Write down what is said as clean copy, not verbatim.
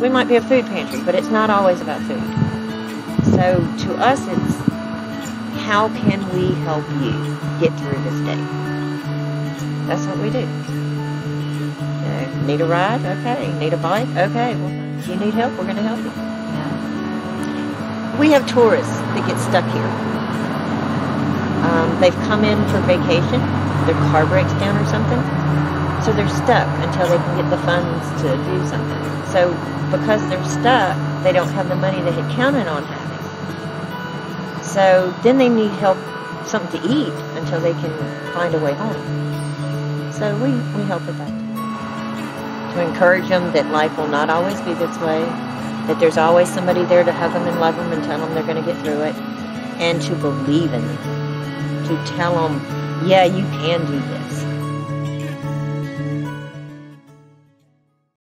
We might be a food pantry, but it's not always about food. So to us, it's how can we help you get through this day? That's what we do. Need a ride? Okay. Need a bike? Okay. Well, if you need help, we're going to help you. Yeah. We have tourists that get stuck here. They've come in for vacation. Their car breaks down or something. So they're stuck until they can get the funds to do something. So because they're stuck, they don't have the money they had counted on having. So then they need help, something to eat, until they can find a way home. So we help with that. To encourage them that life will not always be this way, that there's always somebody there to hug them and love them and tell them they're going to get through it, and to believe in them, to tell them, yeah, you can do this.